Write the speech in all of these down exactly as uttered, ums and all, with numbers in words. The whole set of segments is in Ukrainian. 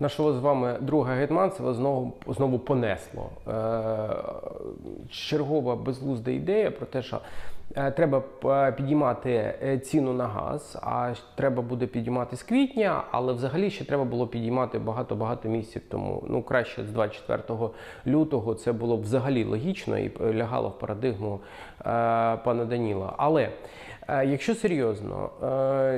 нашого з вами друга Гетманцева знову, знову понесло. Чергова безглузда ідея про те, що треба підіймати ціну на газ, а треба буде підіймати з квітня, але взагалі ще треба було підіймати багато-багато місяців тому. Ну, краще з двадцять четвертого лютого це було взагалі логічно і лягало в парадигму пана Даніла. Але, якщо серйозно,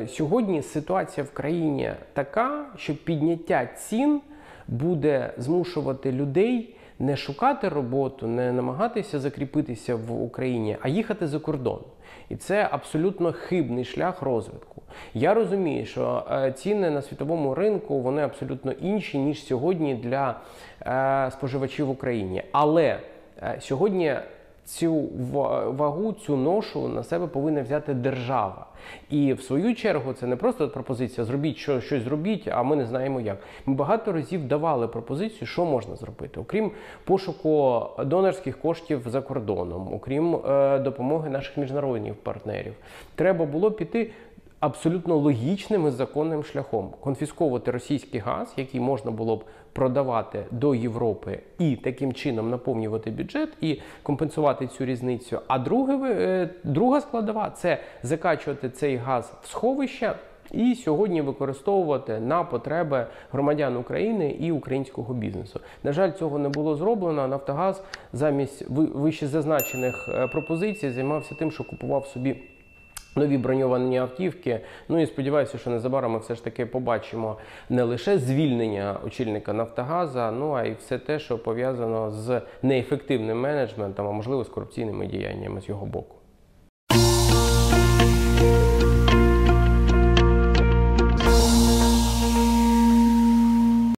сьогодні ситуація в країні така, що підняття цін буде змушувати людей не шукати роботу, не намагатися закріпитися в Україні, а їхати за кордон. І це абсолютно хибний шлях розвитку. Я розумію, що ціни на світовому ринку, вони абсолютно інші, ніж сьогодні для споживачів в Україні. Але сьогодні цю вагу, цю ношу на себе повинна взяти держава. І в свою чергу це не просто пропозиція «зробіть що, щось зробіть, а ми не знаємо як». Ми багато разів давали пропозицію, що можна зробити, окрім пошуку донорських коштів за кордоном, окрім е, допомоги наших міжнародних партнерів. Треба було піти абсолютно логічним і законним шляхом. Конфісковувати російський газ, який можна було б продавати до Європи і таким чином наповнювати бюджет і компенсувати цю різницю. А друге, друга складова – це закачувати цей газ в сховища і сьогодні використовувати на потреби громадян України і українського бізнесу. На жаль, цього не було зроблено. Нафтогаз замість вищезазначених пропозицій займався тим, що купував собі нові броньовані автівки. Ну і сподіваюся, що незабаром ми все ж таки побачимо не лише звільнення очільника Нафтогаза, ну а й все те, що пов'язано з неефективним менеджментом, а можливо з корупційними діяннями з його боку.